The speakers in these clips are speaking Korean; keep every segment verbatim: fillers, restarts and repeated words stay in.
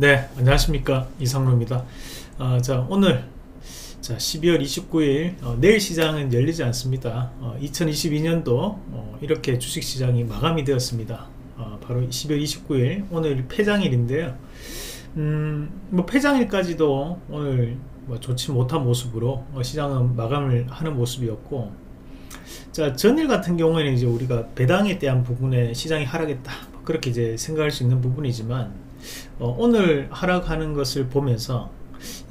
네, 안녕하십니까, 이상로입니다. 어, 자, 오늘 자 십이월 이십구일 어, 내일 시장은 열리지 않습니다. 어, 이천이십이년도 어, 이렇게 주식시장이 마감이 되었습니다. 어, 바로 십이월 이십구일 오늘 폐장일인데요. 음, 뭐 폐장일까지도 오늘 뭐 좋지 못한 모습으로 어, 시장은 마감을 하는 모습이었고, 자 전일 같은 경우에는 이제 우리가 배당에 대한 부분에 시장이 하락했다, 그렇게 이제 생각할 수 있는 부분이지만, 어, 오늘 하락하는 것을 보면서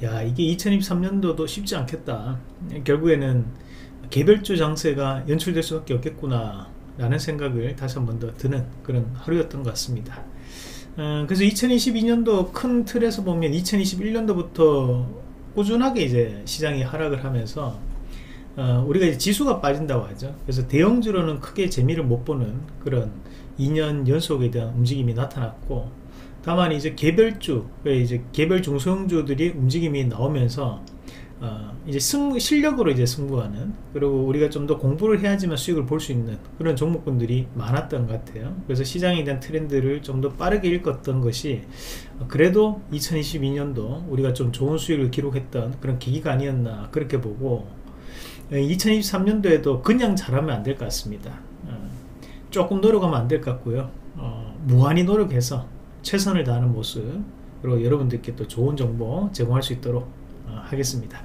야, 이게 이천이십삼년도도 쉽지 않겠다, 결국에는 개별주 장세가 연출될 수 밖에 없겠구나 라는 생각을 다시 한 번 더 드는 그런 하루였던 것 같습니다. 어, 그래서 이천이십이년도 큰 틀에서 보면 이천이십일년도부터 꾸준하게 이제 시장이 하락을 하면서 어, 우리가 이제 지수가 빠진다고 하죠. 그래서 대형주로는 크게 재미를 못 보는 그런 이년 연속에 대한 움직임이 나타났고, 다만 이제 개별주, 이제 개별 중소형주들이 움직임이 나오면서 어, 이제 승, 실력으로 이제 승부하는, 그리고 우리가 좀 더 공부를 해야지만 수익을 볼 수 있는 그런 종목군들이 많았던 것 같아요. 그래서 시장에 대한 트렌드를 좀 더 빠르게 읽었던 것이 그래도 이천이십이년도 우리가 좀 좋은 수익을 기록했던 그런 계기가 아니었나 그렇게 보고, 이천이십삼년도에도 그냥 잘하면 안 될 것 같습니다. 어, 조금 노력하면 안 될 것 같고요. 어, 무한히 노력해서 최선을 다하는 모습, 그리고 여러분들께 또 좋은 정보 제공할 수 있도록 어, 하겠습니다.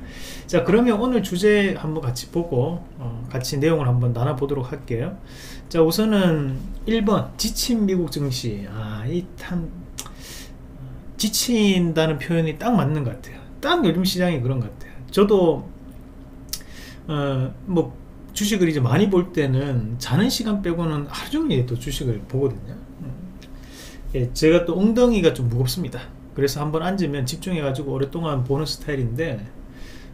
자, 그러면 오늘 주제 한번 같이 보고 어, 같이 내용을 한번 나눠 보도록 할게요. 자, 우선은 일번 지친 미국 증시. 아, 이 참 지친다는 표현이 딱 맞는 것 같아요. 딱 요즘 시장이 그런 것 같아요. 저도 어, 뭐 주식을 이제 많이 볼 때는 자는 시간 빼고는 하루 종일 또 주식을 보거든요. 예, 제가 또 엉덩이가 좀 무겁습니다. 그래서 한번 앉으면 집중해 가지고 오랫동안 보는 스타일인데,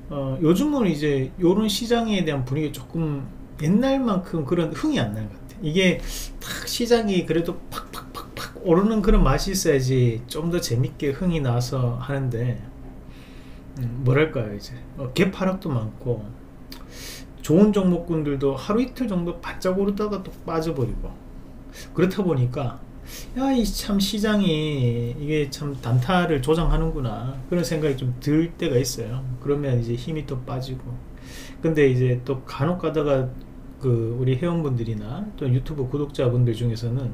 어, 요즘은 이제 요런 시장에 대한 분위기 조금 옛날만큼 그런 흥이 안 나는 것 같아요. 이게 탁 시장이 그래도 팍팍팍팍 오르는 그런 맛이 있어야지 좀 더 재밌게 흥이 나서 하는데, 음, 뭐랄까요, 이제 어, 갭 하락도 많고 좋은 종목군들도 하루 이틀 정도 바짝 오르다가 또 빠져버리고, 그렇다 보니까 야, 이 참 시장이 이게 참 단타를 조장하는구나 그런 생각이 좀 들 때가 있어요. 그러면 이제 힘이 또 빠지고, 근데 이제 또 간혹 가다가 그 우리 회원분들이나 또 유튜브 구독자분들 중에서는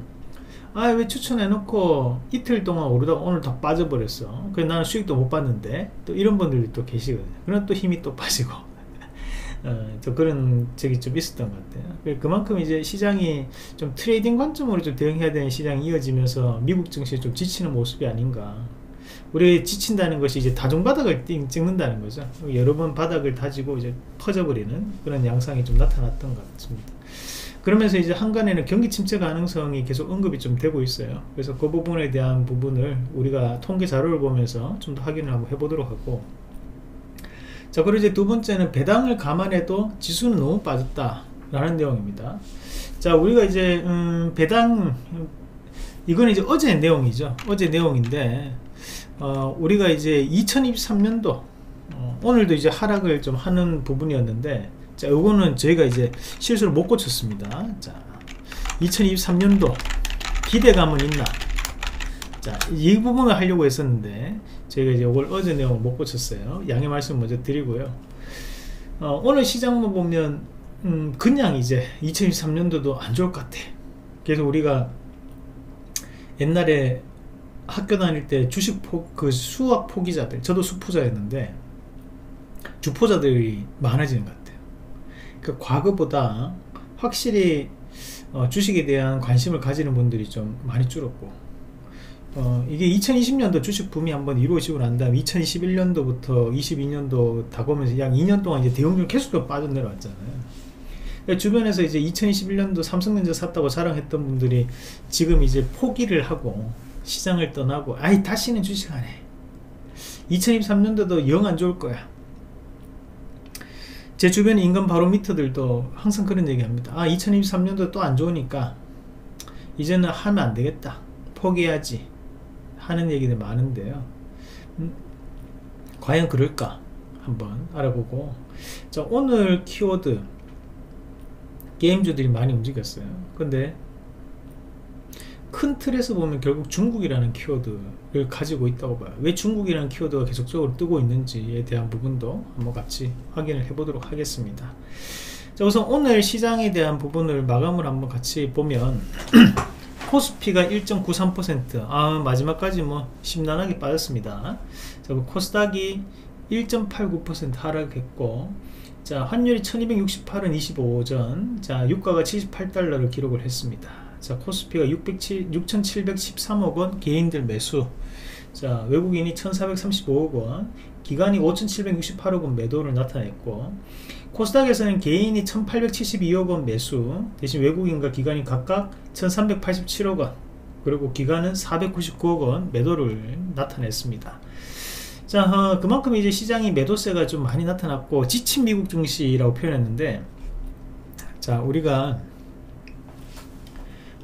아, 왜 추천해 놓고 이틀 동안 오르다가 오늘 다 빠져버렸어, 그래서 나는 수익도 못 봤는데, 또 이런 분들이 또 계시거든요. 그럼 또 힘이 또 빠지고 어, 또 그런 적이 좀 있었던 것 같아요. 그만큼 이제 시장이 좀 트레이딩 관점으로 좀 대응해야 되는 시장이 이어지면서 미국 증시에 좀 지치는 모습이 아닌가. 우리 지친다는 것이 이제 다중바닥을 찍는다는 거죠. 여러 번 바닥을 다지고 이제 퍼져버리는 그런 양상이 좀 나타났던 것 같습니다. 그러면서 이제 한간에는 경기 침체 가능성이 계속 언급이 좀 되고 있어요. 그래서 그 부분에 대한 부분을 우리가 통계 자료를 보면서 좀 더 확인을 한번 해보도록 하고, 자, 그리고 이제 두 번째는 배당을 감안해도 지수는 너무 빠졌다 라는 내용입니다. 자, 우리가 이제 음, 배당, 이건 이제 어제 내용이죠. 어제 내용인데 어, 우리가 이제 이천이십삼년도 어, 오늘도 이제 하락을 좀 하는 부분이었는데, 자, 요거는 저희가 이제 실수를 못 고쳤습니다. 자, 이천이십삼년도 기대감은 있나, 자, 이 부분을 하려고 했었는데 저희가 이제 이걸 어제 내용을 못 고쳤어요. 양해 말씀 먼저 드리고요. 어, 오늘 시장만 보면 음, 그냥 이제 이천이십삼년도도 안 좋을 것 같아. 그래서 우리가 옛날에 학교 다닐 때 주식 포, 그 수학 포기자들, 저도 수포자였는데 주포자들이 많아지는 것 같아요. 그 과거보다 확실히 어, 주식에 대한 관심을 가지는 분들이 좀 많이 줄었고, 어, 이게 이천이십년도 주식 붐이 한번 이루어지고 난 다음 이천이십일년도부터 이십이년도 다 보면서 약 이년 동안 이제 대형주는 계속 좀 빠져내려왔잖아요. 주변에서 이제 이천이십일년도 삼성전자 샀다고 자랑했던 분들이 지금 이제 포기를 하고 시장을 떠나고, 아이, 다시는 주식 안 해, 이천이십삼년도도 영 안 좋을 거야. 제 주변의 인간 바로미터들도 항상 그런 얘기 합니다. 아, 이천이십삼년도 또 안 좋으니까 이제는 하면 안 되겠다, 포기해야지 하는 얘기들 많은데요. 음, 과연 그럴까 한번 알아보고, 자, 오늘 키워드 게임주들이 많이 움직였어요. 근데 큰 틀에서 보면 결국 중국이라는 키워드를 가지고 있다고 봐요. 왜 중국이라는 키워드가 계속적으로 뜨고 있는지에 대한 부분도 한번 같이 확인을 해보도록 하겠습니다. 자, 우선 오늘 시장에 대한 부분을 마감을 한번 같이 보면 코스피가 일 점 구삼 퍼센트, 아 마지막까지 뭐 심란하게 빠졌습니다. 자, 코스닥이 일 점 팔구 퍼센트 하락했고, 자 환율이 천이백육십팔은 이십오 전, 자 유가가 칠십팔 달러를 기록을 했습니다. 자 코스피가 육천칠백십삼억 원 개인들 매수, 자 외국인이 천사백삼십오억 원, 기관이 오천칠백육십팔억 원 매도를 나타냈고, 코스닥에서는 개인이 천팔백칠십이억 원 매수, 대신 외국인과 기관이 각각 천삼백팔십칠억 원, 그리고 기관은 사백구십구억 원 매도를 나타냈습니다. 자, 어, 그만큼 이제 시장이 매도세가 좀 많이 나타났고, 지친 미국 증시라고 표현했는데, 자, 우리가,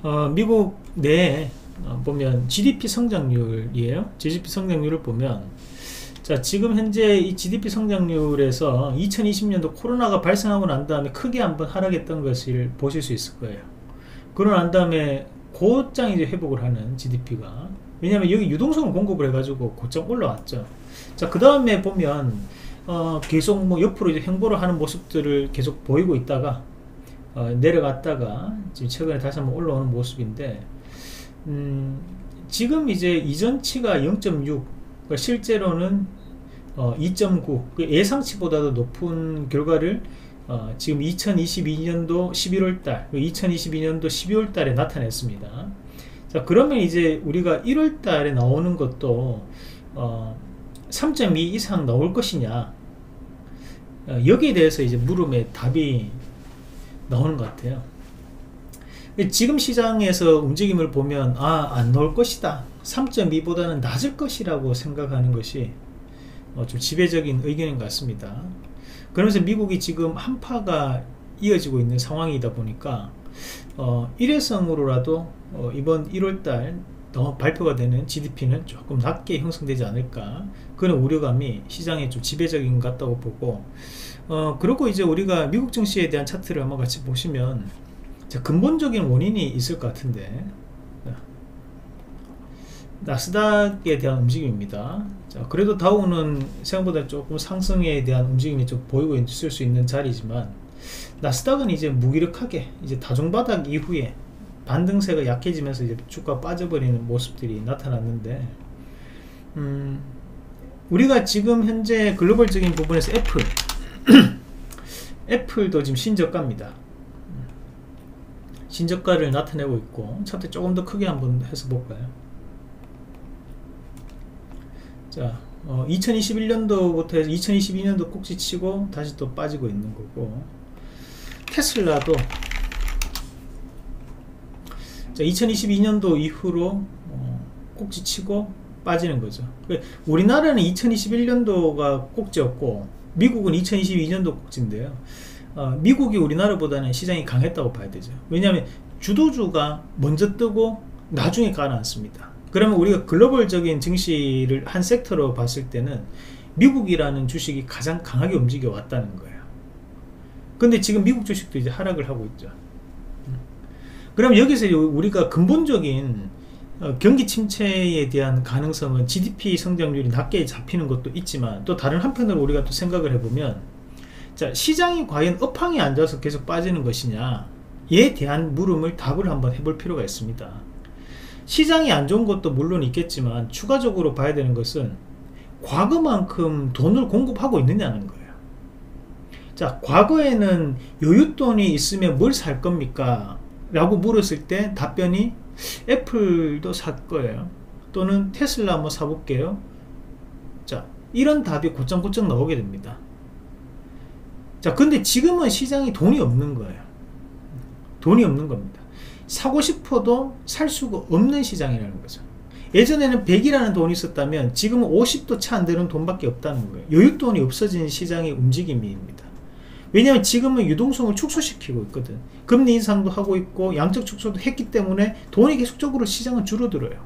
어, 미국 내에 어, 보면 지디피 성장률이에요. 지디피 성장률을 보면, 자, 지금 현재 이 지디피 성장률에서 이천이십 년도 코로나가 발생하고 난 다음에 크게 한번 하락했던 것을 보실 수 있을 거예요. 그러고 난 다음에 곧장 이제 회복을 하는 지디피가. 왜냐면 여기 유동성을 공급을 해가지고 곧장 올라왔죠. 자, 그 다음에 보면, 어, 계속 뭐 옆으로 이제 횡보를 하는 모습들을 계속 보이고 있다가, 어, 내려갔다가, 지금 최근에 다시 한번 올라오는 모습인데, 음, 지금 이제 이전치가 영 점 육, 그러니까 실제로는 어, 이 점 구, 예상치보다도 높은 결과를 어, 지금 이천이십이 년도 십일월 달, 이천이십이 년도 십이월 달에 나타냈습니다. 자, 그러면 이제 우리가 일월 달에 나오는 것도 어, 삼 점 이 이상 나올 것이냐, 어, 여기에 대해서 이제 물음에 답이 나오는 것 같아요. 지금 시장에서 움직임을 보면 아, 안 나올 것이다, 삼 점 이보다는 낮을 것이라고 생각하는 것이 어, 좀 지배적인 의견인 것 같습니다. 그러면서 미국이 지금 한파가 이어지고 있는 상황이다 보니까 어, 일회성으로라도 어, 이번 일월 달 발표가 되는 지디피는 조금 낮게 형성되지 않을까, 그런 우려감이 시장에 좀 지배적인 것 같다고 보고, 어, 그리고 이제 우리가 미국 증시에 대한 차트를 한번 같이 보시면, 자, 근본적인 원인이 있을 것 같은데, 나스닥에 대한 움직임입니다. 자, 그래도 다우는 생각보다 조금 상승에 대한 움직임이 좀 보이고 있을 수 있는 자리지만, 나스닥은 이제 무기력하게 이제 다중바닥 이후에 반등세가 약해지면서 이제 주가 빠져버리는 모습들이 나타났는데, 음, 우리가 지금 현재 글로벌적인 부분에서 애플 애플도 지금 신저가입니다. 신저가를 나타내고 있고, 차트 조금 더 크게 한번 해서 볼까요? 자, 어, 이천이십일 년도부터 해서 이천이십이 년도 꼭지치고 다시 또 빠지고 있는 거고, 테슬라도 자, 이천이십이 년도 이후로 어, 꼭지치고 빠지는 거죠. 우리나라는 이천이십일 년도가 꼭지였고, 미국은 이천이십이 년도 꼭지인데요. 어, 미국이 우리나라보다는 시장이 강했다고 봐야 되죠. 왜냐하면 주도주가 먼저 뜨고 나중에 가라앉습니다. 그러면 우리가 글로벌적인 증시를 한 섹터로 봤을 때는 미국이라는 주식이 가장 강하게 움직여 왔다는 거예요. 근데 지금 미국 주식도 이제 하락을 하고 있죠. 그럼 여기서 우리가 근본적인 경기 침체에 대한 가능성은 지디피 성장률이 낮게 잡히는 것도 있지만, 또 다른 한편으로 우리가 또 생각을 해보면, 자, 시장이 과연 업황이 앉아서 계속 빠지는 것이냐에 대한 물음을 답을 한번 해볼 필요가 있습니다. 시장이 안 좋은 것도 물론 있겠지만, 추가적으로 봐야 되는 것은 과거만큼 돈을 공급하고 있느냐는 거예요. 자, 과거에는 여윳돈이 있으면 뭘 살 겁니까? 라고 물었을 때 답변이 애플도 살 거예요, 또는 테슬라 한번 사볼게요. 자, 이런 답이 곧장곧장 나오게 됩니다. 자, 근데 지금은 시장이 돈이 없는 거예요. 돈이 없는 겁니다. 사고 싶어도 살 수가 없는 시장이라는 거죠. 예전에는 백이라는 돈이 있었다면 지금은 오십도 차 안 되는 돈밖에 없다는 거예요. 여윳돈이 없어진 시장의 움직임입니다. 왜냐하면 지금은 유동성을 축소시키고 있거든. 금리 인상도 하고 있고 양적 축소도 했기 때문에 돈이 계속적으로 시장은 줄어들어요.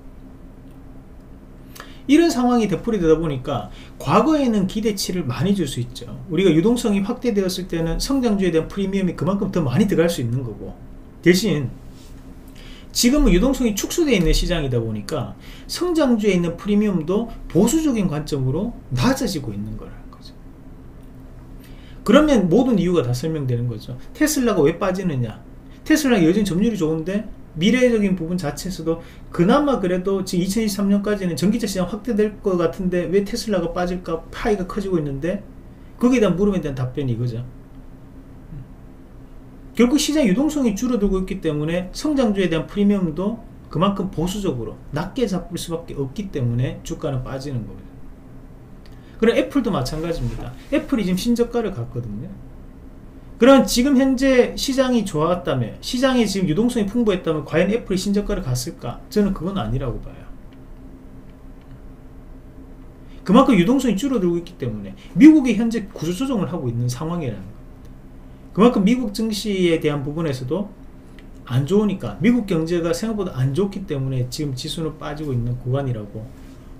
이런 상황이 되풀이 되다 보니까 과거에는 기대치를 많이 줄 수 있죠. 우리가 유동성이 확대되었을 때는 성장주에 대한 프리미엄이 그만큼 더 많이 들어갈 수 있는 거고, 대신 지금은 유동성이 축소되어 있는 시장이다 보니까 성장주에 있는 프리미엄도 보수적인 관점으로 낮아지고 있는 거라는 거죠. 그러면 모든 이유가 다 설명되는 거죠. 테슬라가 왜 빠지느냐? 테슬라 여전히 점유율이 좋은데 미래적인 부분 자체에서도 그나마 그래도 지금 이천이십삼 년까지는 전기차 시장 확대될 것 같은데 왜 테슬라가 빠질까? 파이가 커지고 있는데 거기에 대한 물음에 대한 답변이 이거죠. 결국 시장 유동성이 줄어들고 있기 때문에 성장주에 대한 프리미엄도 그만큼 보수적으로 낮게 잡을 수밖에 없기 때문에 주가는 빠지는 겁니다. 그럼 애플도 마찬가지입니다. 애플이 지금 신저가를 갔거든요. 그럼 지금 현재 시장이 좋았다며, 시장이 지금 유동성이 풍부했다면 과연 애플이 신저가를 갔을까? 저는 그건 아니라고 봐요. 그만큼 유동성이 줄어들고 있기 때문에 미국이 현재 구조조정을 하고 있는 상황이라는 거예요. 그만큼 미국 증시에 대한 부분에서도 안 좋으니까, 미국 경제가 생각보다 안 좋기 때문에 지금 지수는 빠지고 있는 구간이라고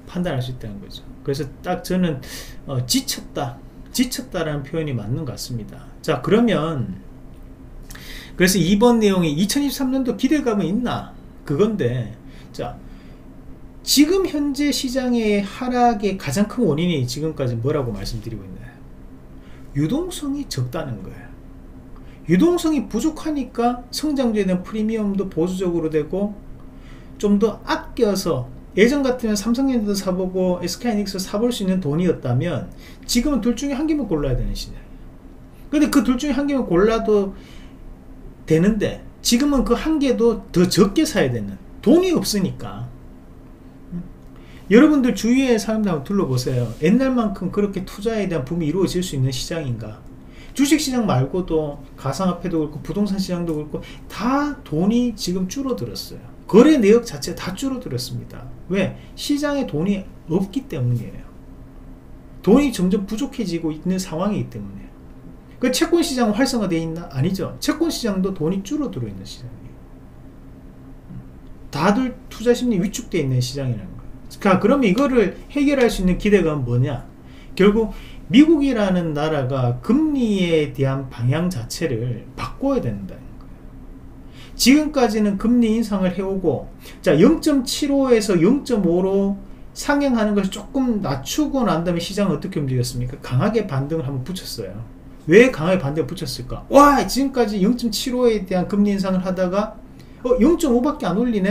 판단할 수 있다는 거죠. 그래서 딱 저는 어, 지쳤다, 지쳤다라는 표현이 맞는 것 같습니다. 자, 그러면 그래서 이번 내용이 이천이십삼 년도 기대감은 있나? 그건데, 자, 지금 현재 시장의 하락의 가장 큰 원인이 지금까지 뭐라고 말씀드리고 있나요? 유동성이 적다는 거예요. 유동성이 부족하니까 성장주에 대한 프리미엄도 보수적으로 되고, 좀 더 아껴서 예전 같으면 삼성전자도 사보고 에스케이하이닉스 사볼 수 있는 돈이었다면 지금은 둘 중에 한 개만 골라야 되는 시장. 근데 그 둘 중에 한 개만 골라도 되는데 지금은 그 한 개도 더 적게 사야 되는, 돈이 없으니까. 여러분들 주위의 사람들 한번 둘러보세요. 옛날만큼 그렇게 투자에 대한 붐이 이루어질 수 있는 시장인가? 주식시장 말고도 가상화폐도 그렇고 부동산 시장도 그렇고 다 돈이 지금 줄어들었어요. 거래 내역 자체 다 줄어들었습니다. 왜? 시장에 돈이 없기 때문이에요. 돈이 점점 부족해지고 있는 상황이기 때문에. 그 채권 시장은 활성화되어 있나? 아니죠. 채권 시장도 돈이 줄어들어 있는 시장이에요. 다들 투자 심리 위축되어 있는 시장이라는 거예요. 자, 그러면 이거를 해결할 수 있는 기대감은 뭐냐? 결국 미국이라는 나라가 금리에 대한 방향 자체를 바꿔야 된다는 거예요. 지금까지는 금리 인상을 해오고, 자, 영 점 칠오에서 영 점 오로 상향하는 것을 조금 낮추고 난 다음에 시장은 어떻게 움직였습니까? 강하게 반등을 한번 붙였어요. 왜 강하게 반등을 붙였을까? 와, 지금까지 영 점 칠오에 대한 금리 인상을 하다가 어, 영 점 오밖에 안 올리네?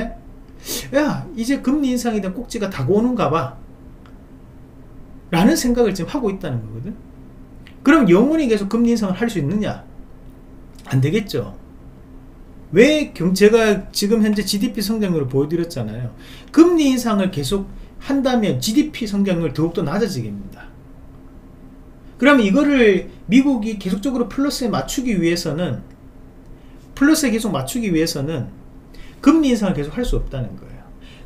야, 이제 금리 인상에 대한 꼭지가 다가오는가 봐, 라는 생각을 지금 하고 있다는 거거든. 그럼 영원히 계속 금리 인상을 할 수 있느냐? 안 되겠죠. 왜? 제가 지금 현재 지디피 성장률을 보여드렸잖아요. 금리 인상을 계속 한다면 지디피 성장률 더욱더 낮아지겠습니다. 그러면 이거를 미국이 계속적으로 플러스에 맞추기 위해서는, 플러스에 계속 맞추기 위해서는 금리 인상을 계속 할 수 없다는 거예요.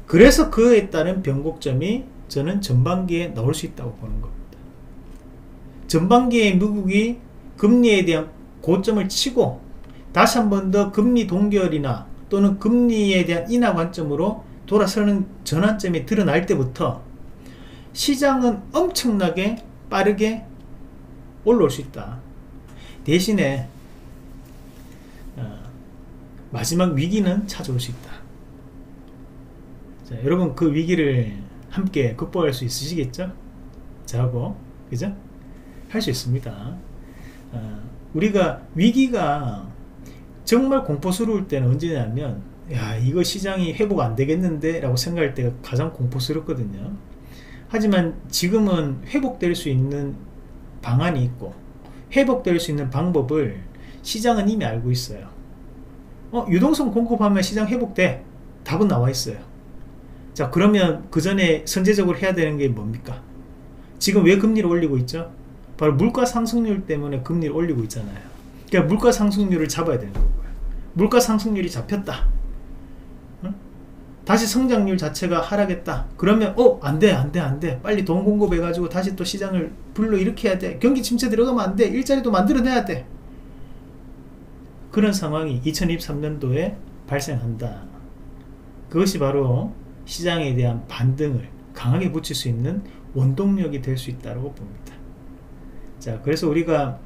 그래서 그에 따른 변곡점이 저는 전반기에 나올 수 있다고 보는 겁니다. 전반기에 미국이 금리에 대한 고점을 치고 다시 한 번 더 금리 동결이나 또는 금리에 대한 인하 관점으로 돌아서는 전환점이 드러날 때부터 시장은 엄청나게 빠르게 올라올 수 있다. 대신에 마지막 위기는 찾아올 수 있다. 자, 여러분 그 위기를 함께 극복할 수 있으시겠죠? 자고, 그죠? 할 수 있습니다. 어, 우리가 위기가 정말 공포스러울 때는 언제냐면, 야, 이거 시장이 회복 안 되겠는데? 라고 생각할 때가 가장 공포스럽거든요. 하지만 지금은 회복될 수 있는 방안이 있고, 회복될 수 있는 방법을 시장은 이미 알고 있어요. 어, 유동성 공급하면 시장 회복돼. 답은 나와 있어요. 자, 그러면 그 전에 선제적으로 해야 되는 게 뭡니까? 지금 왜 금리를 올리고 있죠? 바로 물가 상승률 때문에 금리를 올리고 있잖아요. 그러니까 물가 상승률을 잡아야 되는 거고요. 물가 상승률이 잡혔다. 응? 다시 성장률 자체가 하락했다. 그러면 어? 안 돼, 안 돼, 안 돼. 빨리 돈 공급해가지고 다시 또 시장을 불러일으켜야 돼. 경기 침체 들어가면 안 돼. 일자리도 만들어내야 돼. 그런 상황이 이천이십삼 년도에 발생한다. 그것이 바로 시장에 대한 반등을 강하게 붙일 수 있는 원동력이 될 수 있다고 봅니다. 자, 그래서 우리가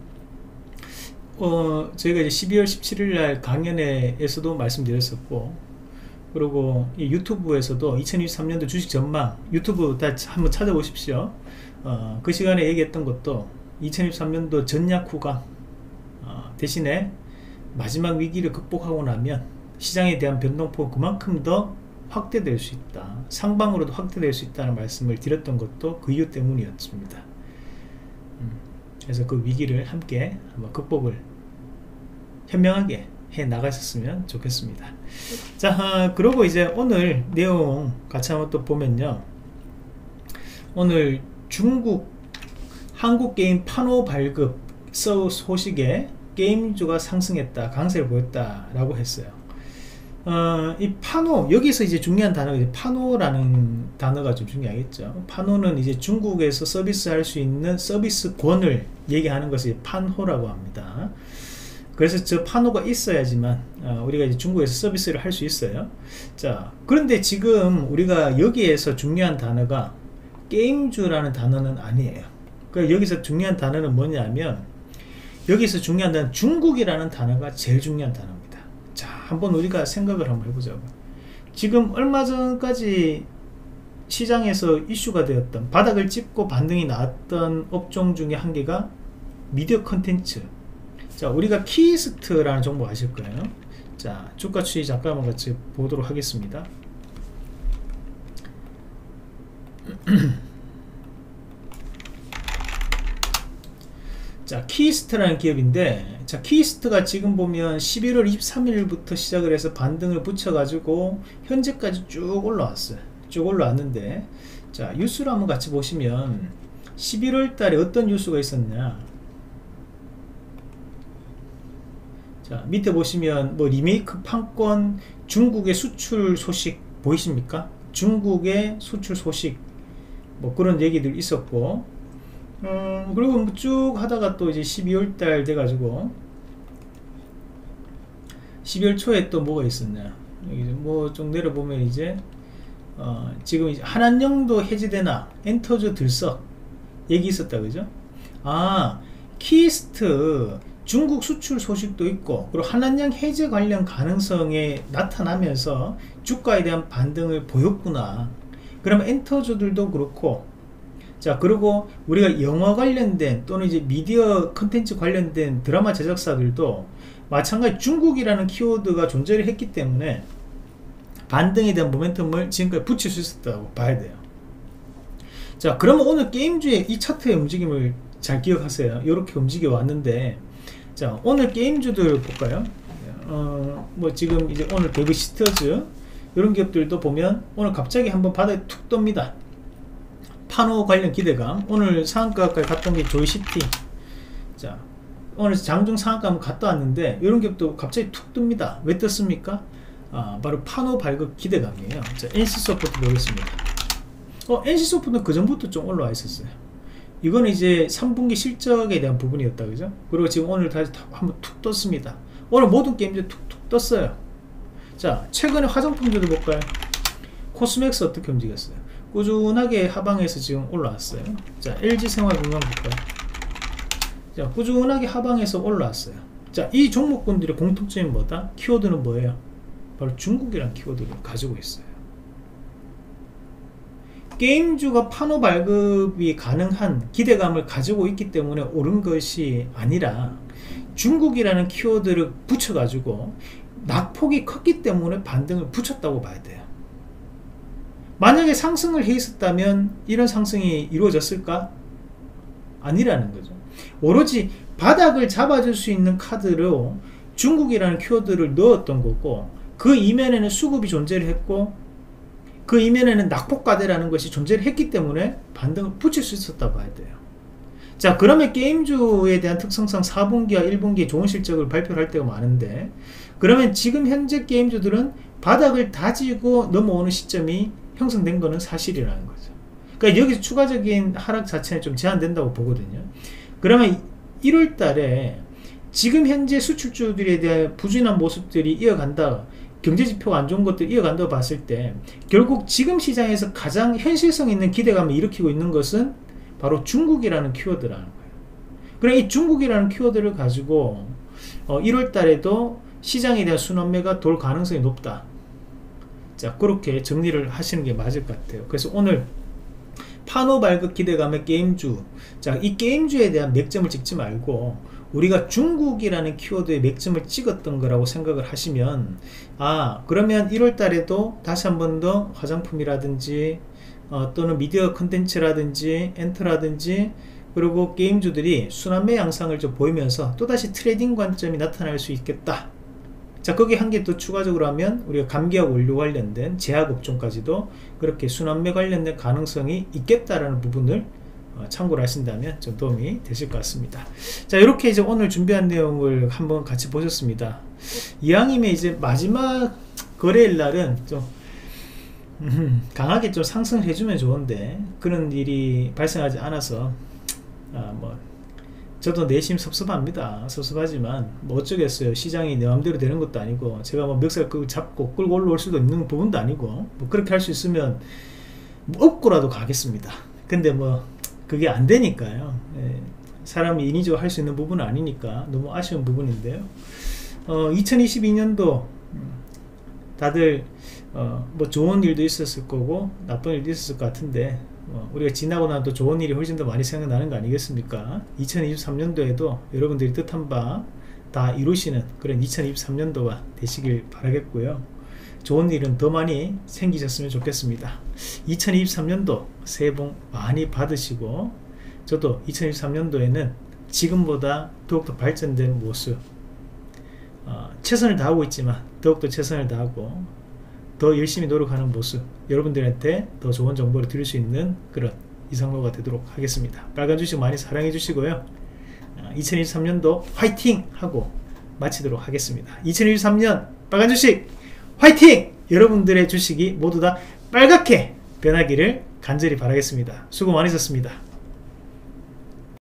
어, 저희가 이제 십이월 십칠일 날 강연회에서도 말씀드렸었고, 그리고 이 유튜브에서도 이천이십삼 년도 주식 전망 유튜브 다 한번 찾아보십시오. 어, 그 시간에 얘기했던 것도 이천이십삼 년도 전략 후각, 어, 대신에 마지막 위기를 극복하고 나면 시장에 대한 변동폭 그만큼 더 확대될 수 있다, 상방으로도 확대될 수 있다는 말씀을 드렸던 것도 그 이유 때문이었습니다. 음, 그래서 그 위기를 함께 한번 극복을 현명하게 해 나가셨으면 좋겠습니다. 자, 아, 그리고 이제 오늘 내용 같이 한번 또 보면요, 오늘 중국 한국게임 판호 발급 소식에 게임주가 상승했다, 강세를 보였다 라고 했어요. 어, 이 판호, 여기서 이제 중요한 단어가 이제 판호라는 단어가 좀 중요하겠죠. 판호는 이제 중국에서 서비스할 수 있는 서비스권을 얘기하는 것을 판호라고 합니다. 그래서 저 판호가 있어야지만 어, 우리가 이제 중국에서 서비스를 할 수 있어요. 자, 그런데 지금 우리가 여기에서 중요한 단어가 게임주라는 단어는 아니에요. 그러니까 여기서 중요한 단어는 뭐냐면, 여기서 중요한 단어는 중국이라는 단어가 제일 중요한 단어입니다. 자, 한번 우리가 생각을 한번 해보자고. 지금 얼마 전까지 시장에서 이슈가 되었던, 바닥을 짚고 반등이 나왔던 업종 중에 한 개가 미디어 컨텐츠. 자, 우리가 키스트라는 정보 아실 거예요. 자, 주가 추이 잠깐만 같이 보도록 하겠습니다. 자, 키스트라는 기업인데, 자, 키스트가 지금 보면 십일월 이십삼일부터 시작을 해서 반등을 붙여가지고 현재까지 쭉 올라왔어요. 쭉 올라왔는데, 자, 뉴스를 한번 같이 보시면 십일월 달에 어떤 뉴스가 있었냐. 자, 밑에 보시면 뭐 리메이크 판권, 중국의 수출 소식 보이십니까? 중국의 수출 소식, 뭐 그런 얘기들 있었고, 음, 그리고 쭉 하다가 또 이제 십이월 달 돼가지고 십이월 초에 또 뭐가 있었냐, 여기 뭐 좀 내려보면 이제 어, 지금 이제 한안영도 해지되나, 엔터주 들썩 얘기 있었다, 그죠? 아, 키스트 중국 수출 소식도 있고, 그리고 한안양 해제 관련 가능성에 나타나면서 주가에 대한 반등을 보였구나. 그러면 엔터주들도 그렇고, 자, 그리고 우리가 영화 관련된 또는 이제 미디어 컨텐츠 관련된 드라마 제작사들도 마찬가지 중국이라는 키워드가 존재를 했기 때문에 반등에 대한 모멘텀을 지금까지 붙일 수 있었다고 봐야 돼요. 자, 그러면 오늘 게임주의 이 차트의 움직임을 잘 기억하세요. 이렇게 움직여 왔는데, 자, 오늘 게임주들 볼까요? 어, 뭐 지금 이제 오늘 베이비시터즈 이런 기업들도 보면 오늘 갑자기 한번 바닥에 툭 뜹니다. 판호 관련 기대감, 오늘 상한가까지 갔던 게 조이시티. 자, 오늘 장중 상한가 한번 갔다 왔는데 이런 기업도 갑자기 툭 뜹니다. 왜 떴습니까? 아, 바로 판호 발급 기대감이에요. 자, 엔씨소프트 보겠습니다. 어, 엔씨소프트는 그 전부터 좀 올라와 있었어요. 이건 이제 삼 분기 실적에 대한 부분이었다, 그죠? 그리고 지금 오늘 다시 한번 툭 떴습니다. 오늘 모든 게임들 툭툭 떴어요. 자, 최근에 화장품주도 볼까요? 코스맥스 어떻게 움직였어요? 꾸준하게 하방에서 지금 올라왔어요. 자, 엘지생활건강 볼까요? 자, 꾸준하게 하방에서 올라왔어요. 자, 이 종목군들의 공통점이 뭐다? 키워드는 뭐예요? 바로 중국이란 키워드를 가지고 있어요. 게임주가 판호 발급이 가능한 기대감을 가지고 있기 때문에 오른 것이 아니라, 중국이라는 키워드를 붙여가지고 낙폭이 컸기 때문에 반등을 붙였다고 봐야 돼요. 만약에 상승을 해 있었다면 이런 상승이 이루어졌을까? 아니라는 거죠. 오로지 바닥을 잡아줄 수 있는 카드로 중국이라는 키워드를 넣었던 거고, 그 이면에는 수급이 존재를 했고, 그 이면에는 낙폭과대라는 것이 존재를 했기 때문에 반등을 붙일 수 있었다고 봐야 돼요. 자, 그러면 게임주에 대한 특성상 사 분기와 일 분기에 좋은 실적을 발표할 때가 많은데, 그러면 지금 현재 게임주들은 바닥을 다지고 넘어오는 시점이 형성된 것은 사실이라는 거죠. 그러니까 여기서 추가적인 하락 자체는 좀 제한된다고 보거든요. 그러면 일월 달에 지금 현재 수출주들에 대한 부진한 모습들이 이어간다, 경제지표가 안 좋은 것들 이어간다고 봤을 때, 결국 지금 시장에서 가장 현실성 있는 기대감을 일으키고 있는 것은 바로 중국이라는 키워드라는 거예요. 그럼 이 중국이라는 키워드를 가지고 어, 일월 달에도 시장에 대한 순환매가 돌 가능성이 높다. 자, 그렇게 정리를 하시는 게 맞을 것 같아요. 그래서 오늘 판호 발급 기대감의 게임주, 자, 이 게임주에 대한 맥점을 찍지 말고 우리가 중국이라는 키워드에 맥점을 찍었던 거라고 생각을 하시면, 아, 그러면 일월 달에도 다시 한 번 더 화장품이라든지 어, 또는 미디어 컨텐츠라든지 엔터라든지 그리고 게임주들이 순환매 양상을 좀 보이면서 또다시 트레이딩 관점이 나타날 수 있겠다. 자, 거기에 한 개 또 추가적으로 하면 우리가 감기약 원료 관련된 제약업종까지도 그렇게 순환매 관련된 가능성이 있겠다라는 부분을 어, 참고를 하신다면 좀 도움이 되실 것 같습니다. 자, 이렇게 이제 오늘 준비한 내용을 한번 같이 보셨습니다. 이왕이면 이제 마지막 거래일 날은 좀 음, 강하게 좀 상승을 해주면 좋은데 그런 일이 발생하지 않아서 아, 뭐 저도 내심 섭섭합니다. 섭섭하지만 뭐 어쩌겠어요. 시장이 내 마음대로 되는 것도 아니고 제가 뭐 멱살 그 잡고 끌고 올라올 수도 있는 부분도 아니고 뭐 그렇게 할 수 있으면 뭐 업고라도 가겠습니다. 근데 뭐 그게 안 되니까요. 예, 사람이 인위적으로 할 수 있는 부분은 아니니까 너무 아쉬운 부분인데요. 어, 이천이십이 년도 다들 어, 뭐 좋은 일도 있었을 거고 나쁜 일도 있었을 것 같은데 어, 우리가 지나고 나면 또 좋은 일이 훨씬 더 많이 생각나는 거 아니겠습니까? 이천이십삼 년도에도 여러분들이 뜻한 바 다 이루시는 그런 이천이십삼 년도가 되시길 바라겠고요. 좋은 일은 더 많이 생기셨으면 좋겠습니다. 이천이십삼 년도 새해 복 많이 받으시고 저도 이천이십삼 년도에는 지금보다 더욱더 발전된 모습, 어, 최선을 다하고 있지만 더욱더 최선을 다하고 더 열심히 노력하는 모습, 여러분들한테 더 좋은 정보를 드릴 수 있는 그런 이상로가 되도록 하겠습니다. 빨간 주식 많이 사랑해 주시고요. 어, 이천이십삼 년도 화이팅! 하고 마치도록 하겠습니다. 이천이십삼 년 빨간 주식 화이팅! 여러분들의 주식이 모두 다 빨갛게 변하기를 간절히 바라겠습니다. 수고 많으셨습니다.